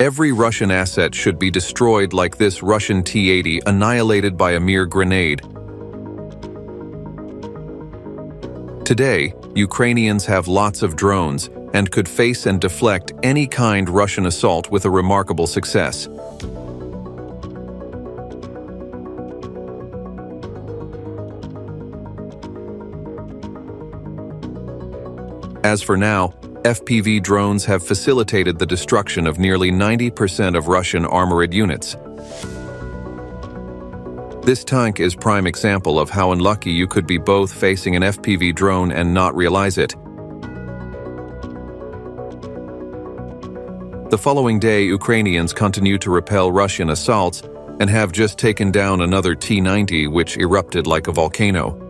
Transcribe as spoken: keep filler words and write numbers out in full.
Every Russian asset should be destroyed like this Russian T eighty annihilated by a mere grenade. Today, Ukrainians have lots of drones and could face and deflect any kind Russian assault with a remarkable success. As for now, F P V drones have facilitated the destruction of nearly ninety percent of Russian armored units. This tank is a prime example of how unlucky you could be both facing an F P V drone and not realize it. The following day, Ukrainians continue to repel Russian assaults and have just taken down another T ninety which erupted like a volcano.